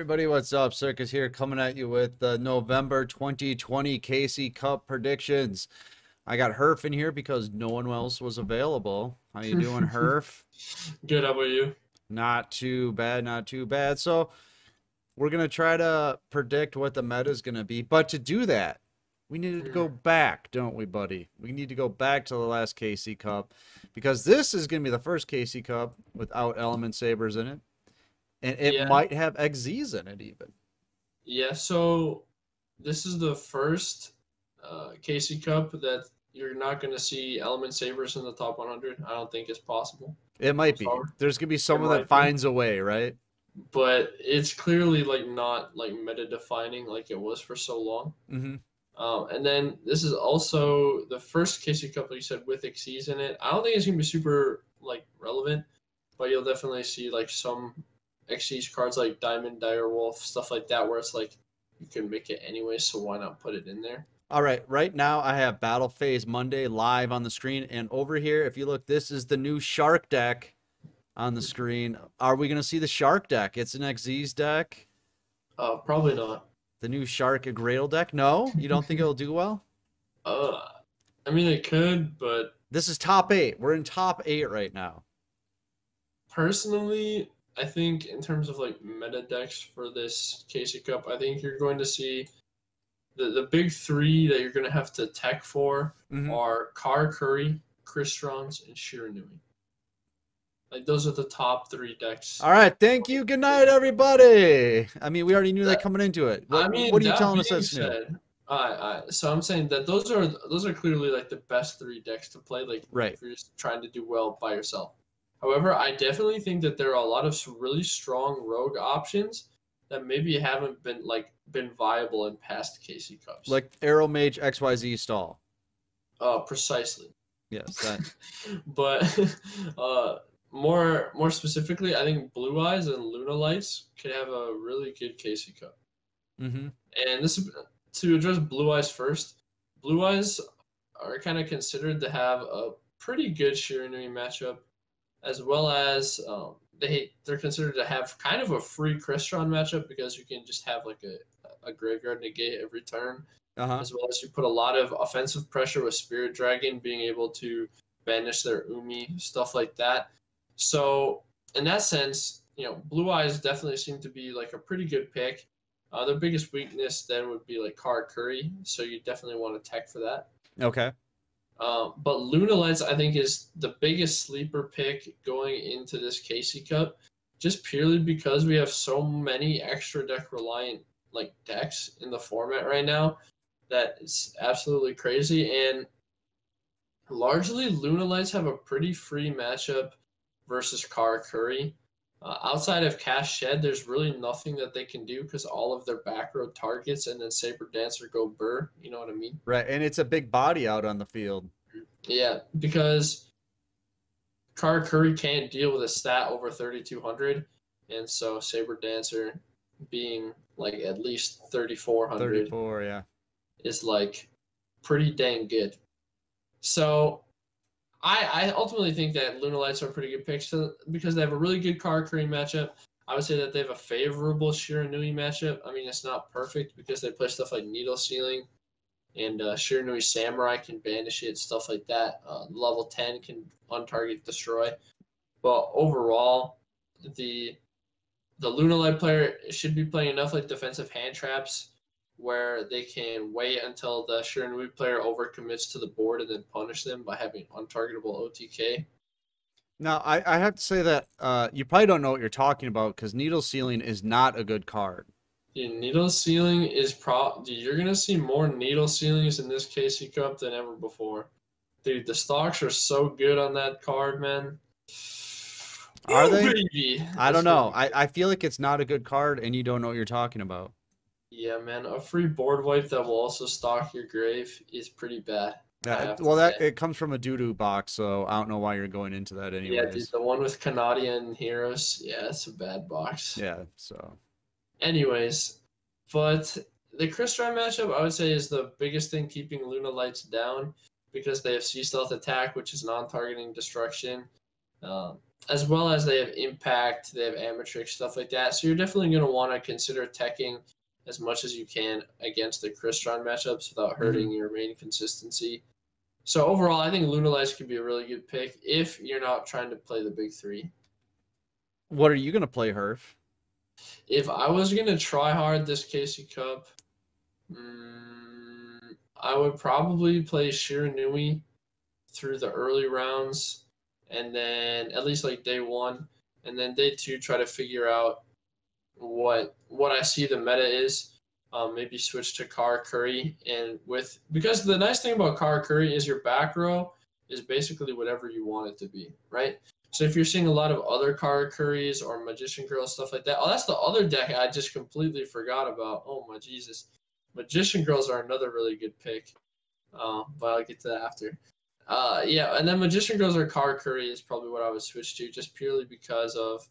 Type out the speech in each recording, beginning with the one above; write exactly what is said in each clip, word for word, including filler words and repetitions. everybody, what's up? Circus here, coming at you with the November twenty twenty K C Cup predictions. I got Herf in here because no one else was available. How you doing, Herf? Good, how about you? Not too bad, not too bad. So we're going to try to predict what the meta is going to be. But to do that, we need to go back, don't we, buddy? We need to go back to the last K C Cup because this is going to be the first K C Cup without Element Sabers in it. And it yeah. might have Xyz in it even. Yeah, so this is the first uh, K C Cup that you're not going to see Element Sabers in the top one hundred. I don't think it's possible. It might be. There's going to be someone that finds a way, right? But it's clearly like not like meta-defining like it was for so long. Mm-hmm. Um, and then this is also the first K C Cup, like you said, with Xyz in it. I don't think it's going to be super like relevant, but you'll definitely see like some Xyz cards like Diamond, Dire Wolf, stuff like that, where it's like you can make it anyway, so why not put it in there? All right, right now I have Battle Phase Monday live on the screen, and over here, if you look, this is the new Shark deck on the screen. Are we going to see the Shark deck? It's an Xyz deck. Uh, probably not. The new Shark and Grail deck? No? You don't think it'll do well? Uh, I mean, it could, but... This is top eight. We're in top eight right now. Personally, I think in terms of like meta decks for this K C Cup, I think you're going to see the, the big three that you're going to have to tech for mm-hmm. are Karakuri, Crystrons, and Shiranui. Like those are the top three decks. All right, thank you. Good night, everybody. I mean, we already knew that, that coming into it. What, I mean, what are you telling us that's said, new? All right, all right. So I'm saying that those are those are clearly like the best three decks to play. Like right. if you're just trying to do well by yourself. However, I definitely think that there are a lot of really strong rogue options that maybe haven't been like been viable in past K C Cups. Like Arrow Mage X Y Z stall. Uh, precisely. Yes. That. But uh, more more specifically, I think Blue Eyes and Luna Lights could have a really good K C Cup. Mm-hmm. And this to address Blue Eyes first. Blue Eyes are kind of considered to have a pretty good Shiranui matchup, as well as um, they, they're considered to have kind of a free Crystron matchup because you can just have like a, a graveyard negate every turn, uh-huh. as well as you put a lot of offensive pressure with Spirit Dragon, being able to banish their Umi, stuff like that. So in that sense, you know, Blue Eyes definitely seem to be like a pretty good pick. Uh, their biggest weakness then would be like Karakuri, so you definitely want to tech for that. Okay. Um, but Luna Lights, I think, is the biggest sleeper pick going into this K C Cup, just purely because we have so many extra deck reliant like decks in the format right now that it's absolutely crazy. And largely, Luna Lights have a pretty free matchup versus Karakuri. Uh, outside of Cash Shed, there's really nothing that they can do because all of their back row targets and then Saber Dancer go burr. You know what I mean? Right, and it's a big body out on the field. Yeah, because Karakuri can't deal with a stat over thirty-two hundred, and so Saber Dancer being like at least thirty-four hundred thirty-four, yeah. is like pretty dang good. So I, I ultimately think that Luna Lights are pretty good picks to, because they have a really good Karakuri matchup. I would say that they have a favorable Shiranui matchup. I mean, it's not perfect because they play stuff like Needle Ceiling, and uh, Shiranui Samurai can banish it, stuff like that. Uh, level ten can untarget destroy. But overall, the the Luna Light player should be playing enough like defensive hand traps where they can wait until the Shiranui player overcommits to the board and then punish them by having untargetable O T K. Now, I, I have to say that uh, you probably don't know what you're talking about because Needle Ceiling is not a good card. Dude, Needle Ceiling is pro. Dude, you're going to see more Needle Ceilings in this K C Cup than ever before. Dude, the stocks are so good on that card, man. Are Ooh, they? Baby. I don't know. I, I feel like it's not a good card and you don't know what you're talking about. Yeah, man, a free board wipe that will also stock your grave is pretty bad. Yeah, well, that it comes from a doo-doo box, so I don't know why you're going into that anyway. Yeah, dude, the one with Kanadian heroes, yeah, it's a bad box. Yeah, so. Anyways, but the Crystron matchup, I would say, is the biggest thing keeping Luna Lights down because they have Sea Stealth Attack, which is non-targeting destruction. Um, as well as they have impact, they have Amatrix, stuff like that. So you're definitely going to want to consider teching as much as you can against the Crystron matchups without hurting mm-hmm. your main consistency. So overall, I think Luna Lights could be a really good pick if you're not trying to play the big three. What are you going to play, Herf? If I was going to try hard this K C Cup, um, I would probably play Shiranui through the early rounds, and then at least like day one, and then day two, try to figure out what what I see the meta is. Um, maybe switch to Karakuri, and with because the nice thing about Karakuri is your back row is basically whatever you want it to be, right? So if you're seeing a lot of other Karakuris or Magician Girls, stuff like that. Oh, that's the other deck I just completely forgot about. Oh my Jesus, Magician Girls are another really good pick, uh, but I'll get to that after. Uh, yeah, and then Magician Girls or Karakuri is probably what I would switch to, just purely because of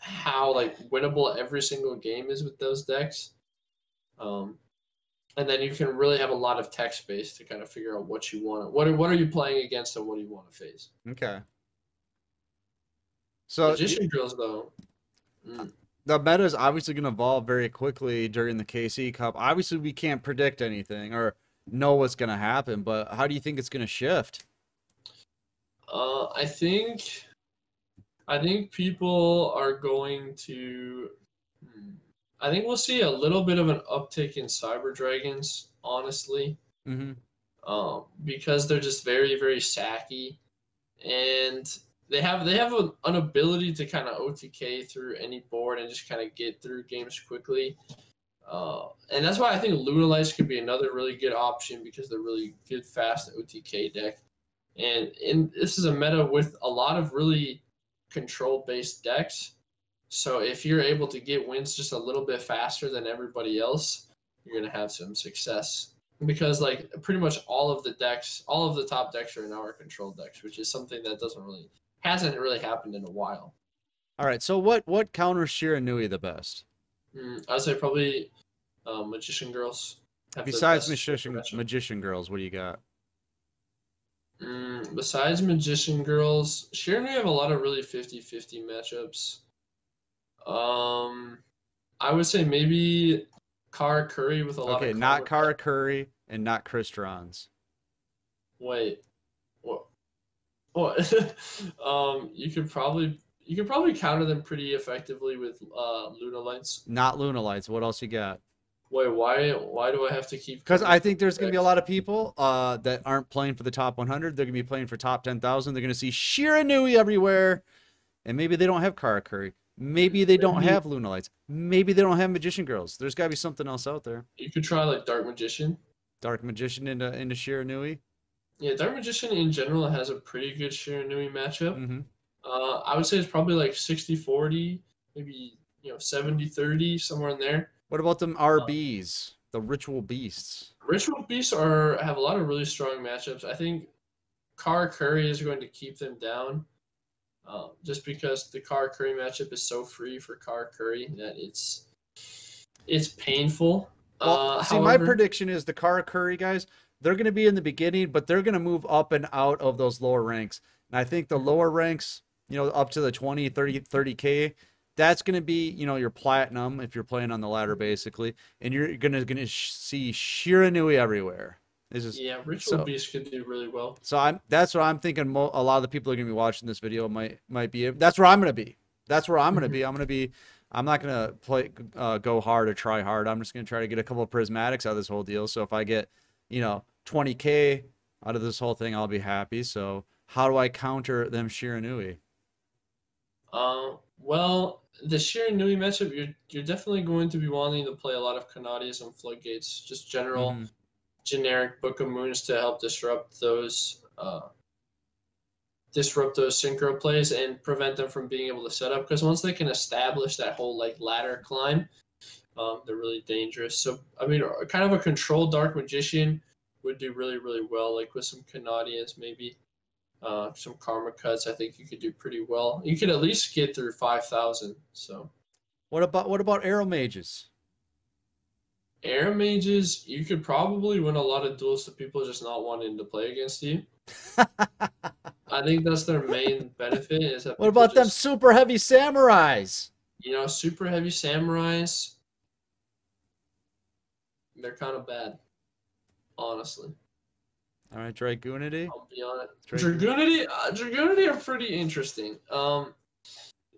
how like winnable every single game is with those decks. Um, and then you can really have a lot of tech space to kind of figure out what you want. What are, what are you playing against and what do you want to face? Okay. So Magician Girls, though. Mm. The meta is obviously going to evolve very quickly during the K C Cup. Obviously, we can't predict anything or know what's going to happen, but how do you think it's going to shift? Uh, I think, I think people are going to. Hmm, I think we'll see a little bit of an uptick in Cyber Dragons, honestly, mm-hmm. um, because they're just very, very sacky, and they have they have a, an ability to kind of O T K through any board and just kind of get through games quickly. Uh, and that's why I think Luna Lights could be another really good option because they're really good, fast O T K deck. And, and this is a meta with a lot of really control-based decks. So if you're able to get wins just a little bit faster than everybody else, you're going to have some success. Because like pretty much all of the decks, all of the top decks are now our control decks, which is something that doesn't really hasn't really happened in a while. All right, so what what counters Shiranui the best? Mm, I'd say probably uh, Magician Girls. Besides Magician Magician Girls, what do you got? Mm, besides Magician Girls, Shiranui have a lot of really fifty fifty matchups. Um, I would say maybe Karakuri with a lot okay, of... Okay, not Karakuri and not Crystrons. Wait. What? What? um, you could probably... You could probably counter them pretty effectively with uh, Luna Lights. Not Luna Lights. What else you got? Wait, why Why do I have to keep... Because I think there's going to be a lot of people uh, that aren't playing for the top one hundred. They're going to be playing for top ten thousand. They're going to see Shiranui everywhere. And maybe they don't have Karakuri. Maybe they don't maybe, have Luna Lights. Maybe they don't have Magician Girls. There's got to be something else out there. You could try, like, Dark Magician. Dark Magician into, into Shiranui. Yeah, Dark Magician in general has a pretty good Shiranui matchup. Mm-hmm. Uh, I would say it's probably like sixty forty, maybe, you know, seventy thirty, somewhere in there. What about them R Bs, um, the Ritual Beasts? Ritual Beasts are have a lot of really strong matchups. I think Karakuri is going to keep them down uh, just because the Karakuri matchup is so free for Karakuri that it's it's painful. Well, uh, see, however, my prediction is the Karakuri guys, they're going to be in the beginning, but they're going to move up and out of those lower ranks. And I think the lower ranks, you know, up to the twenty, thirty, thirty K, that's going to be, you know, your platinum if you're playing on the ladder, basically. And you're going to going to see Shiranui everywhere. This is, yeah, Ritual so, Beast could do really well. So I'm that's what I'm thinking. Mo a lot of the people are going to be watching this video might might be. That's where I'm going to be. That's where I'm going to be. I'm going to be. I'm not going to play uh, go hard or try hard. I'm just going to try to get a couple of prismatics out of this whole deal. So if I get, you know, twenty K out of this whole thing, I'll be happy. So how do I counter them Shiranui? Um, well, the Shiranui matchup, you're you're definitely going to be wanting to play a lot of Kanadias and Floodgates, just general, mm. generic Book of Moons to help disrupt those uh, disrupt those synchro plays and prevent them from being able to set up. Because once they can establish that whole like ladder climb, um, they're really dangerous. So I mean, kind of a controlled Dark Magician would do really really well, like with some Kanadias maybe. Uh, some Karma Cuts, I think you could do pretty well. You could at least get through five thousand. So, what about what about Arrow Mages? Arrow Mages, you could probably win a lot of duels to people just not wanting to play against you. I think that's their main benefit. Is that what about just, them super heavy samurais? You know, super heavy samurais, they're kind of bad, honestly. All right, Dragunity. I'll be on it. Dragunity, uh, Dragunity are pretty interesting. Um,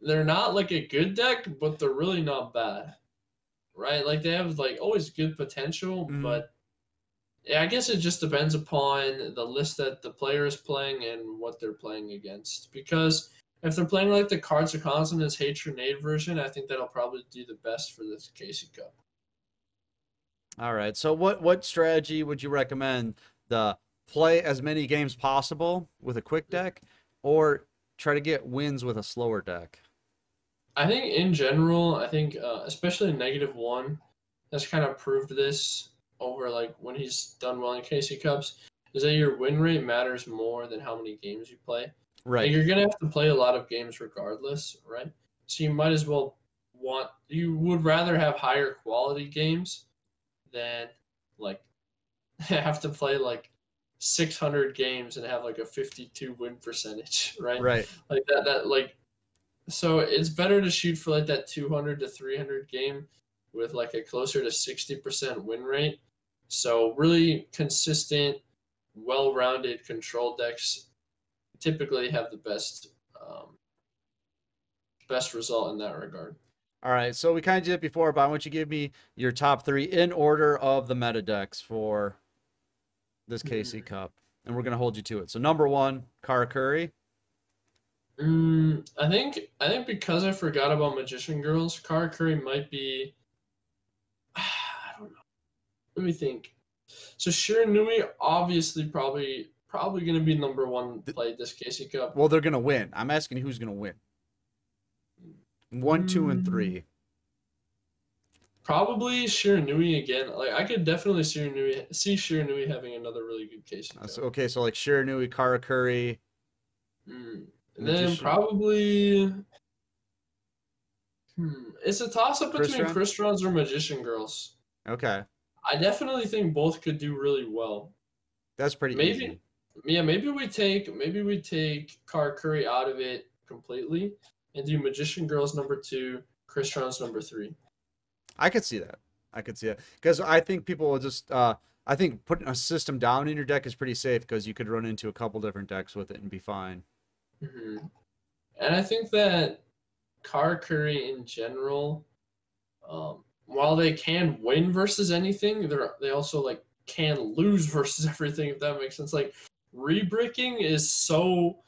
they're not like a good deck, but they're really not bad, right? Like they have like always good potential, mm. but yeah, I guess it just depends upon the list that the player is playing and what they're playing against. Because if they're playing like the Cards of Consonants Hate Grenade version, I think that'll probably do the best for this K C Cup. All right. So what what strategy would you recommend? The play as many games possible with a quick deck, or try to get wins with a slower deck? I think in general, I think uh, especially Negative One has kind of proved this over like when he's done well in K C Cups, is that your win rate matters more than how many games you play. Right. Like you're gonna have to play a lot of games regardless, right? So you might as well want you would rather have higher quality games than like have to play like six hundred games and have like a fifty-two win percentage, right? Right. Like that, that like, so it's better to shoot for like that two hundred to three hundred game with like a closer to sixty percent win rate. So really consistent, well-rounded control decks typically have the best, um, best result in that regard. All right, so we kind of did it before, but I want you to give me your top three in order of the meta decks for this K C Cup, and we're going to hold you to it. So number one, Karakuri. Mm, I think I think because I forgot about Magician Girls, Karakuri might be... I don't know. Let me think. So Shiranui obviously probably probably going to be number one to play this K C Cup. Well, they're going to win. I'm asking who's going to win. One, two, and three. Probably Shiranui again. Like I could definitely see Shiranui, see Shiranui having another really good case. Uh, so, okay, so like Shiranui, Karakuri. Mm. And then Magician. Probably... Hmm. It's a toss-up between Crystrons or Magician Girls. Okay. I definitely think both could do really well. That's pretty maybe, easy. Yeah, maybe we take maybe we take Karakuri out of it completely and do Magician Girls number two, Crystrons number three. I could see that. I could see that. Because I think people will just, uh, I think putting a system down in your deck is pretty safe because you could run into a couple different decks with it and be fine. Mm-hmm. And I think that Karakuri in general, um, while they can win versus anything, they're, they also like can lose versus everything, if that makes sense. Like, rebricking is so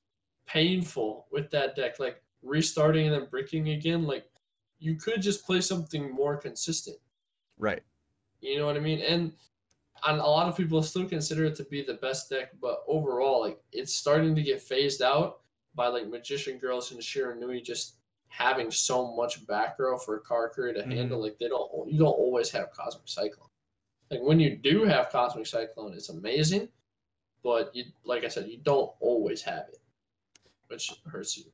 painful with that deck. Like, restarting and then bricking again, like you could just play something more consistent, right? You know what I mean? And, and a lot of people still consider it to be the best deck, but overall, like it's starting to get phased out by like Magician Girls and Shiranui just having so much back row for Karakuri to mm-hmm. handle. Like they don't, you don't always have Cosmic Cyclone. Like when you do have Cosmic Cyclone, it's amazing, but you, like I said, you don't always have it, which hurts you.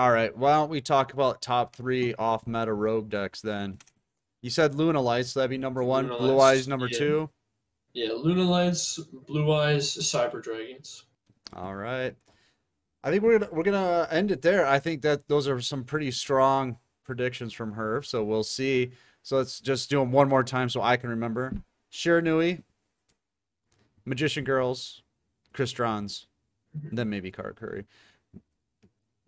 All right, why don't we talk about top three off-meta rogue decks then? You said Luna Lights, that'd be number one. Luna Blue Lights, Eyes, number yeah. two. Yeah, Luna Lights, Blue Eyes, Cyber Dragons. All right, I think we're gonna we're gonna end it there. I think that those are some pretty strong predictions from Herf, so we'll see. So let's just do them one more time so I can remember. Shiranui, Magician Girls, Crystrons, mm-hmm. then maybe Karakuri.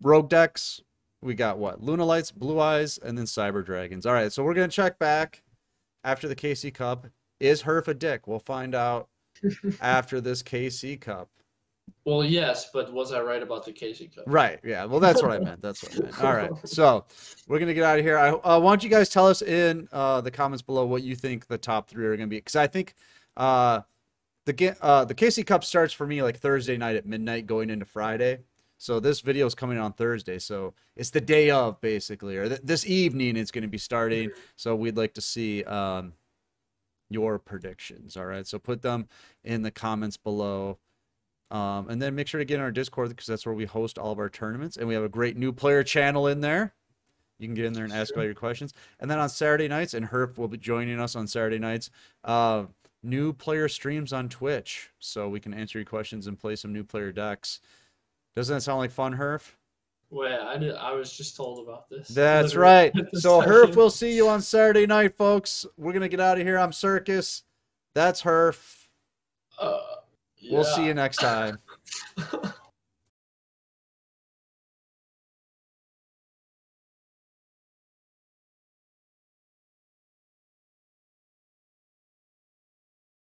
Rogue decks, we got what? Luna Lights, Blue Eyes, and then Cyber Dragons. All right, so we're going to check back after the K C Cup. Is Herf a dick? We'll find out after this K C Cup. Well, yes, but was I right about the K C Cup? Right, yeah. Well, that's what I meant. That's what I meant. All right, so we're going to get out of here. I, uh, why don't you guys tell us in uh, the comments below what you think the top three are going to be? Because I think uh, the, uh, the K C Cup starts for me like Thursday night at midnight going into Friday. So this video is coming on Thursday, so it's the day of, basically, or th this evening it's going to be starting. So we'd like to see um, your predictions, all right? So put them in the comments below. Um, and then make sure to get in our Discord because that's where we host all of our tournaments. And we have a great new player channel in there. You can get in there and ask all your questions. And then on Saturday nights, and Herf will be joining us on Saturday nights, uh, new player streams on Twitch. So we can answer your questions and play some new player decks. Doesn't it sound like fun, Herf? Well, I did, I was just told about this. That's right. So Herf, we'll see you on Saturday night, folks. We're gonna get out of here. I'm Circus. That's Herf. Uh, yeah. We'll see you next time.